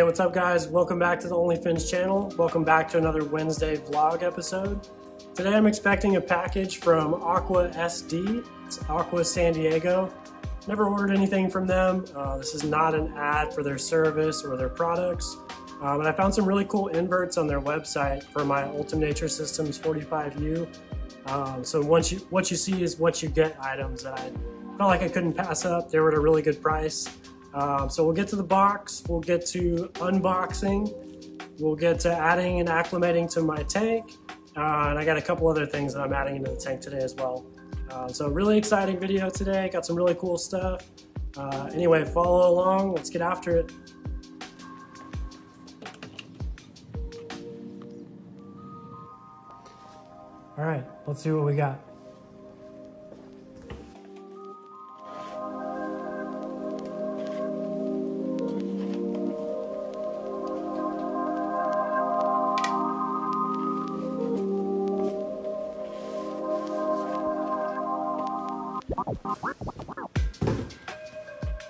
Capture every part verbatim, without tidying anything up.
Hey, what's up guys? Welcome back to the OnlyFins channel. Welcome back to another Wednesday vlog episode. Today I'm expecting a package from Aqua S D. It's Aqua San Diego. Never ordered anything from them. Uh, this is not an ad for their service or their products. Uh, but I found some really cool inverts on their website for my Ultimate Nature Systems forty-five U. Um, so once you, what you see is what you get items that I felt like I couldn't pass up. They were at a really good price. Um, so we'll get to the box, we'll get to unboxing, we'll get to adding and acclimating to my tank, uh, and I got a couple other things that I'm adding into the tank today as well. Uh, so really exciting video today, got some really cool stuff. Uh, anyway, follow along, let's get after it. Alright, let's see what we got.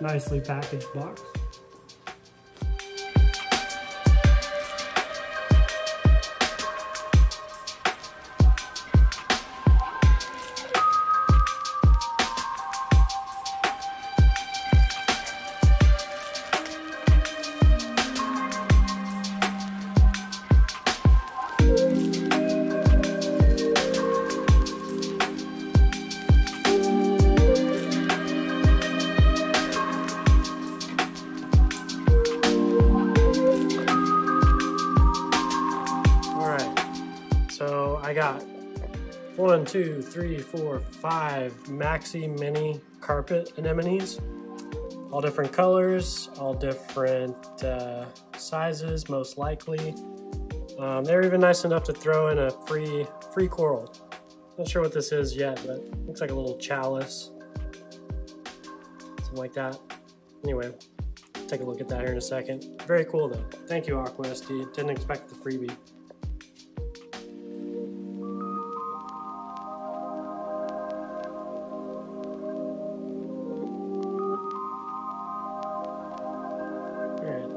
Nicely packaged box. I got one, two, three, four, five maxi mini carpet anemones, all different colors, all different uh, sizes, most likely. Um, they're even nice enough to throw in a free free coral. Not sure what this is yet, but it looks like a little chalice, something like that. Anyway, take a look at that here in a second. Very cool though. Thank you, Aqua S D. Didn't expect the freebie.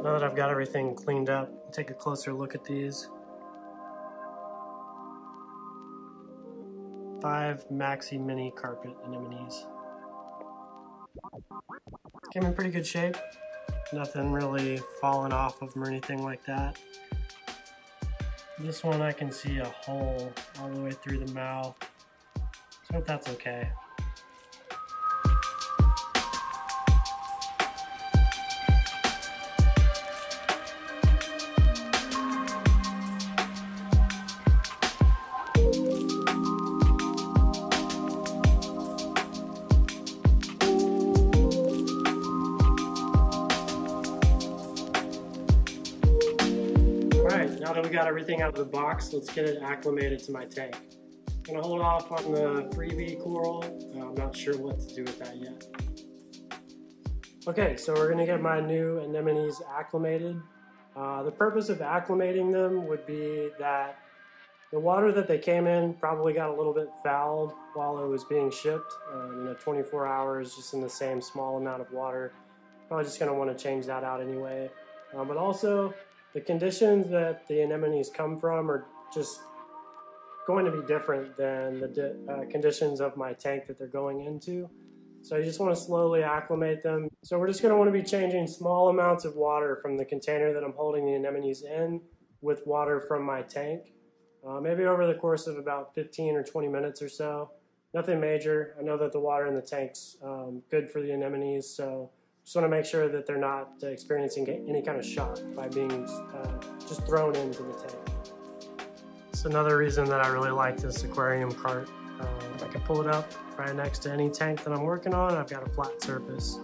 Now that I've got everything cleaned up, take a closer look at these. Five maxi mini carpet anemones. Came in pretty good shape. Nothing really falling off of them or anything like that. This one I can see a hole all the way through the mouth. So if that's okay. Now that we got everything out of the box, let's get it acclimated to my tank. I'm gonna hold off on the freebie coral. I'm not sure what to do with that yet. Okay, so we're gonna get my new anemones acclimated. Uh, the purpose of acclimating them would be that the water that they came in probably got a little bit fouled while it was being shipped. Uh, you know, twenty-four hours just in the same small amount of water. Probably just gonna wanna change that out anyway. Um, but also, the conditions that the anemones come from are just going to be different than the di uh, conditions of my tank that they're going into. So you just want to slowly acclimate them. So we're just going to want to be changing small amounts of water from the container that I'm holding the anemones in with water from my tank. Uh, maybe over the course of about fifteen or twenty minutes or so. Nothing major. I know that the water in the tank's um, good for the anemones, so just want to make sure that they're not experiencing any kind of shock by being uh, just thrown into the tank. It's another reason that I really like this aquarium cart. Uh, I can pull it up right next to any tank that I'm working on. I've got a flat surface.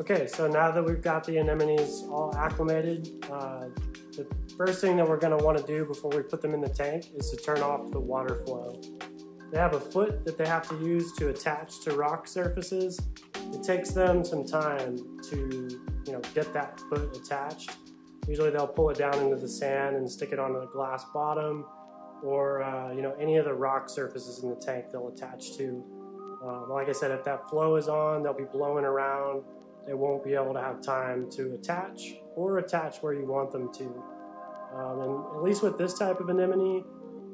Okay, so now that we've got the anemones all acclimated, uh, the first thing that we're going to want to do before we put them in the tank is to turn off the water flow. They have a foot that they have to use to attach to rock surfaces. It takes them some time to, you know, get that foot attached. Usually they'll pull it down into the sand and stick it onto the glass bottom, or uh, you know, any of the rock surfaces in the tank they'll attach to. Um, like I said, if that flow is on, they'll be blowing around. They won't be able to have time to attach, or attach where you want them to. Um, and at least with this type of anemone,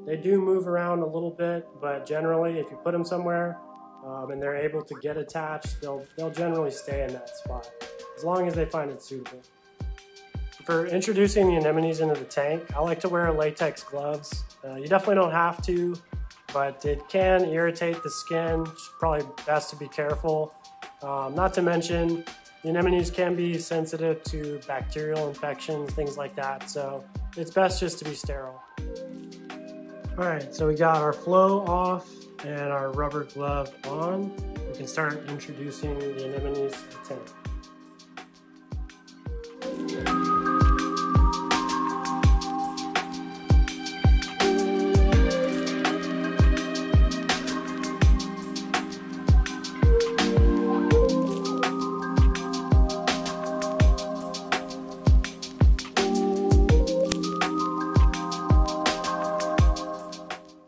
they do move around a little bit, but generally if you put them somewhere um, and they're able to get attached, they'll, they'll generally stay in that spot, as long as they find it suitable. For introducing the anemones into the tank, I like to wear latex gloves. Uh, you definitely don't have to, but it can irritate the skin. It's probably best to be careful. Um, not to mention, the anemones can be sensitive to bacterial infections, things like that, so it's best just to be sterile. Alright, so we got our flow off and our rubber glove on. We can start introducing the anemones to the tank.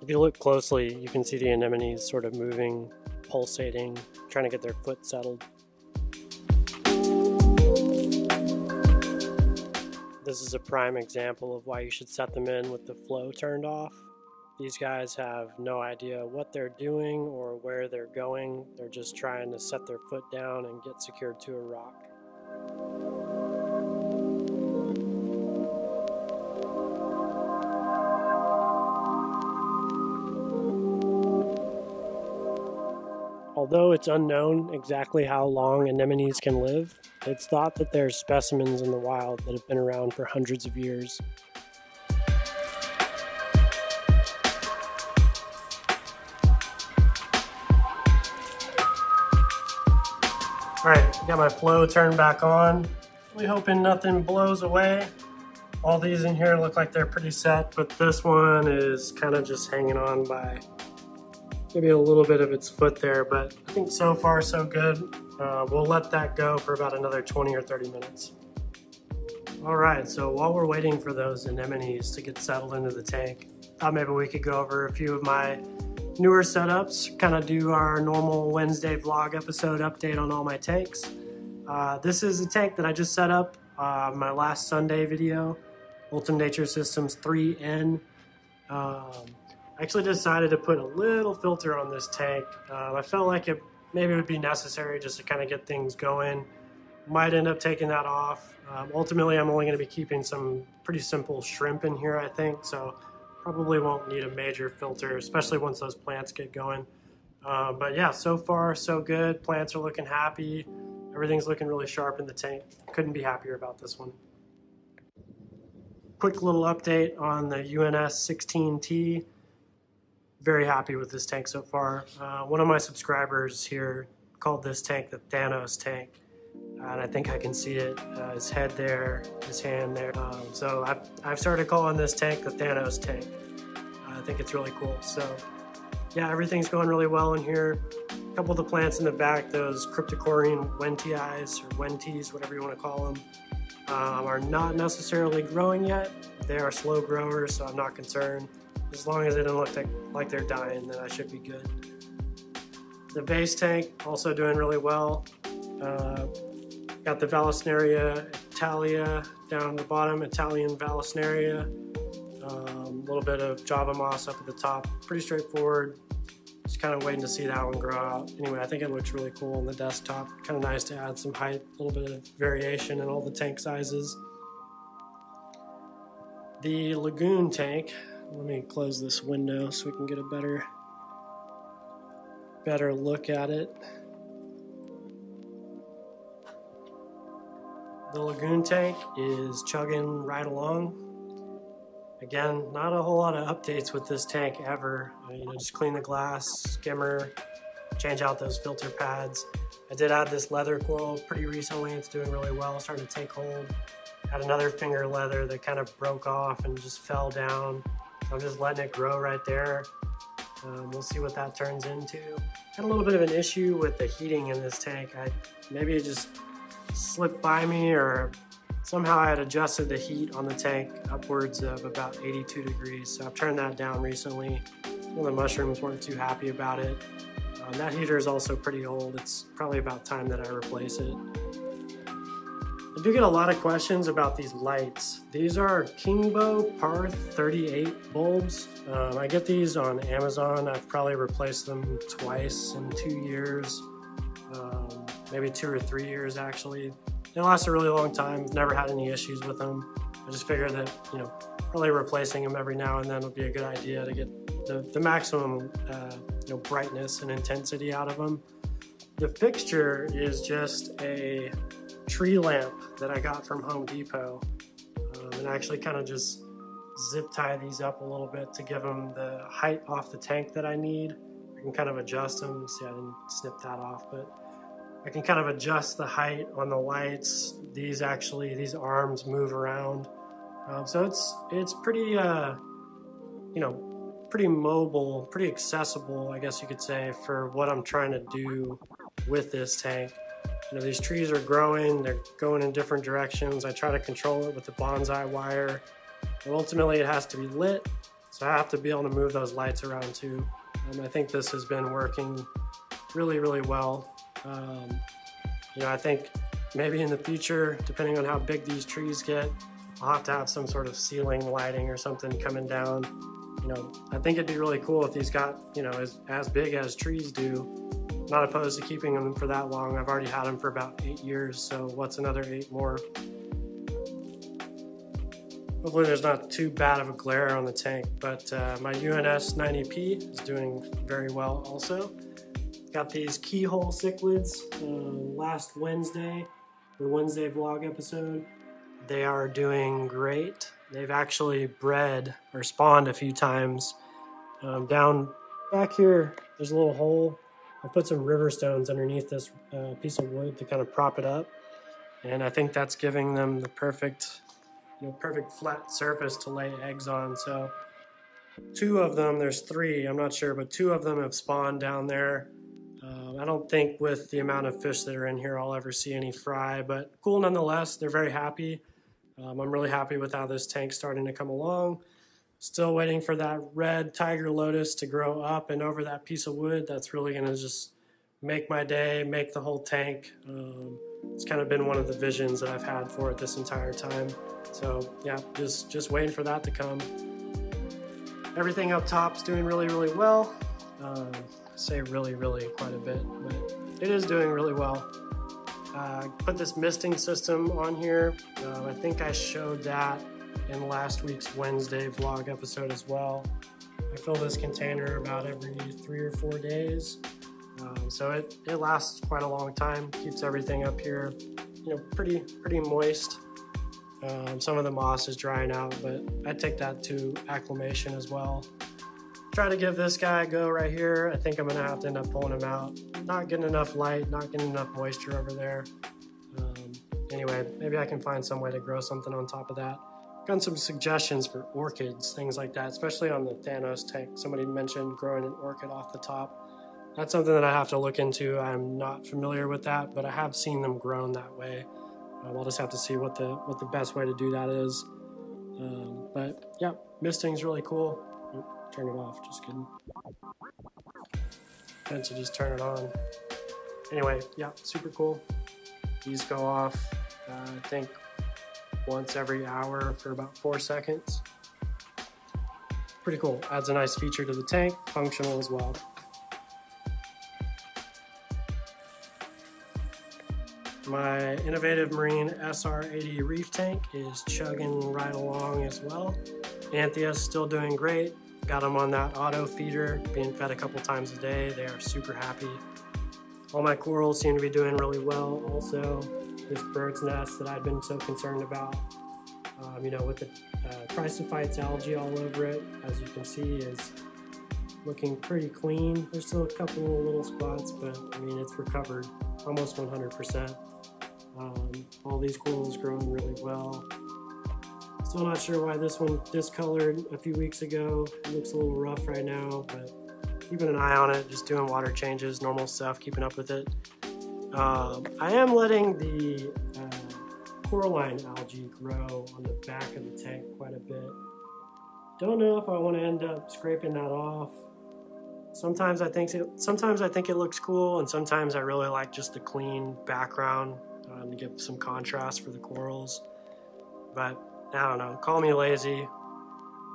If you look closely, you can see the anemones sort of moving, pulsating, trying to get their foot settled. This is a prime example of why you should set them in with the flow turned off. These guys have no idea what they're doing or where they're going. They're just trying to set their foot down and get secured to a rock. Although it's unknown exactly how long anemones can live, it's thought that there's specimens in the wild that have been around for hundreds of years. Alright, got my flow turned back on. Really hoping nothing blows away. All these in here look like they're pretty set, but this one is kind of just hanging on by maybe a little bit of its foot there, but I think so far so good. Uh, we'll let that go for about another twenty or thirty minutes. All right, so while we're waiting for those anemones to get settled into the tank, I thought maybe we could go over a few of my newer setups, kind of do our normal Wednesday vlog episode update on all my tanks. Uh, this is a tank that I just set up uh, my last Sunday video, Ultimate Nature Systems three N. Um, I actually decided to put a little filter on this tank. Um, I felt like it maybe would be necessary just to kind of get things going. Might end up taking that off. Um, ultimately, I'm only going to be keeping some pretty simple shrimp in here, I think, so probably won't need a major filter, especially once those plants get going. Uh, but yeah, so far so good. Plants are looking happy. Everything's looking really sharp in the tank. Couldn't be happier about this one. Quick little update on the U N S sixteen T. Very happy with this tank so far. Uh, one of my subscribers here called this tank the Thanos tank, and I think I can see it, uh, his head there, his hand there. Um, so I've, I've started calling this tank the Thanos tank. I think it's really cool. So yeah, everything's going really well in here. A couple of the plants in the back, those Cryptocoryne wendtii, or wendties, whatever you want to call them, um, are not necessarily growing yet. They are slow growers, so I'm not concerned. As long as they don't look like they're dying, then I should be good. The base tank also doing really well. Uh, got the Vallisneria Italia down the bottom, Italian Vallisneria. A um, little bit of Java moss up at the top. Pretty straightforward. Just kind of waiting to see that one grow out. Anyway, I think it looks really cool on the desktop. Kind of nice to add some height, a little bit of variation in all the tank sizes. The lagoon tank. Let me close this window so we can get a better, better look at it. The lagoon tank is chugging right along. Again, not a whole lot of updates with this tank ever. You know, just clean the glass, skimmer, change out those filter pads. I did add this leather coral pretty recently. It's doing really well, starting to take hold. Had another finger leather that kind of broke off and just fell down. I'm just letting it grow right there. Um, we'll see what that turns into. Had a little bit of an issue with the heating in this tank. I, maybe it just slipped by me, or Somehow I had adjusted the heat on the tank upwards of about eighty-two degrees, so I've turned that down recently. Some of the mushrooms weren't too happy about it. Um, that heater is also pretty old. It's probably about time that I replace it. I do get a lot of questions about these lights. These are Kingbo P A R thirty-eight bulbs. Um, I get these on Amazon. I've probably replaced them twice in two years, um, maybe two or three years actually. They last a really long time. Never had any issues with them. I just figured that, you know, probably replacing them every now and then would be a good idea to get the, the maximum uh, you know, brightness and intensity out of them. The fixture is just a tree lamp that I got from Home Depot, um, and I actually kind of just zip tie these up a little bit to give them the height off the tank that I need. I can kind of adjust them. See, I didn't snip that off, but I can kind of adjust the height on the lights. These actually, these arms move around, um, so it's it's pretty uh, you know pretty mobile, pretty accessible, I guess you could say, for what I'm trying to do with this tank. You know, these trees are growing, they're going in different directions. I try to control it with the bonsai wire. And ultimately it has to be lit, so I have to be able to move those lights around too. And I think this has been working really, really well. Um, you know, I think maybe in the future, depending on how big these trees get, I'll have to have some sort of ceiling lighting or something coming down. You know, I think it'd be really cool if these got, you know, as, as big as trees do. Not opposed to keeping them for that long. I've already had them for about eight years, so what's another eight more? Hopefully there's not too bad of a glare on the tank, but uh, my U N S ninety P is doing very well also. Got these keyhole cichlids. Uh, last Wednesday, the Wednesday vlog episode, they are doing great. They've actually bred or spawned a few times. Um, down back here, there's a little hole. I put some river stones underneath this uh, piece of wood to kind of prop it up, and I think that's giving them the perfect, you know, perfect flat surface to lay eggs on. So two of them, there's three, I'm not sure, but two of them have spawned down there. Uh, I don't think with the amount of fish that are in here I'll ever see any fry, but cool nonetheless. They're very happy. Um, I'm really happy with how this tank's starting to come along. Still waiting for that red tiger lotus to grow up and over that piece of wood. That's really gonna just make my day, make the whole tank. Um, it's kind of been one of the visions that I've had for it this entire time. So yeah, just, just waiting for that to come. Everything up top's doing really, really well. Uh, I say really, really quite a bit, but it is doing really well. Uh, put this misting system on here. Uh, I think I showed that in last week's Wednesday vlog episode as well. I fill this container about every three or four days. Um, so it, it lasts quite a long time, keeps everything up here, you know, pretty, pretty moist. Um, some of the moss is drying out, but I take that to acclimation as well. Try to give this guy a go right here. I think I'm gonna have to end up pulling him out. Not getting enough light, not getting enough moisture over there. Um, anyway, maybe I can find some way to grow something on top of that. Got some suggestions for orchids, things like that, especially on the Thanos tank. Somebody mentioned growing an orchid off the top. That's something that I have to look into. I'm not familiar with that, but I have seen them grown that way. Um, I'll just have to see what the what the best way to do that is. Um, but yeah, misting's really cool. Oh, turn it off, just kidding. Meant to just turn it on. Anyway, yeah, super cool. These go off, uh, I think, once every hour for about four seconds. Pretty cool, adds a nice feature to the tank, functional as well. My Innovative Marine S R eighty reef tank is chugging right along as well. Anthea's still doing great. Got them on that auto feeder, being fed a couple times a day. They are super happy. All my corals seem to be doing really well also. This bird's nest that I've been so concerned about, um, you know, with the uh, chrysophytes algae all over it, as you can see, is looking pretty clean. There's still a couple of little spots, but I mean, it's recovered almost one hundred percent. Um, all these corals growing really well. Still not sure why this one discolored a few weeks ago. It looks a little rough right now, but keeping an eye on it, just doing water changes, normal stuff, keeping up with it. Um, I am letting the uh, coralline algae grow on the back of the tank quite a bit. Don't know if I want to end up scraping that off. Sometimes I think it, sometimes I think it looks cool, and sometimes I really like just the clean background um, to give some contrast for the corals. But I don't know, call me lazy,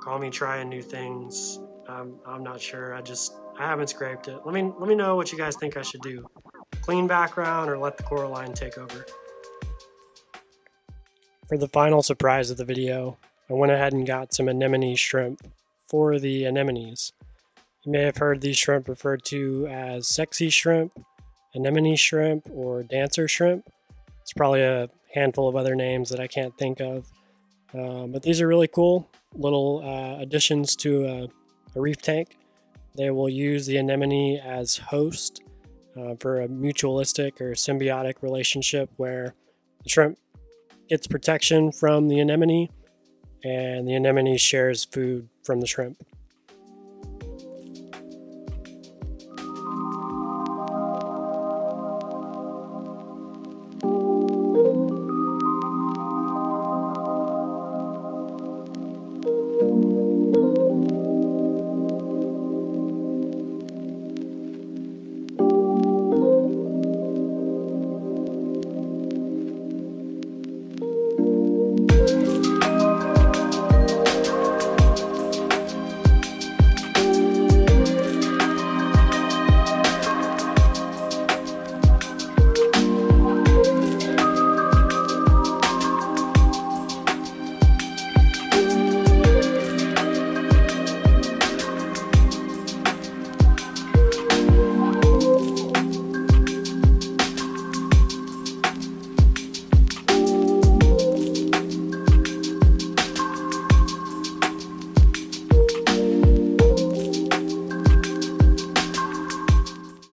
call me trying new things. Um, I'm not sure, I just, I haven't scraped it. Let me, let me know what you guys think I should do. Clean background or let the coralline take over. For the final surprise of the video, I went ahead and got some anemone shrimp for the anemones. You may have heard these shrimp referred to as sexy shrimp, anemone shrimp, or dancer shrimp. It's probably a handful of other names that I can't think of. Um, but these are really cool little uh, additions to a, a reef tank. They will use the anemone as host uh, for a mutualistic or symbiotic relationship where the shrimp gets protection from the anemone, and the anemone shares food from the shrimp.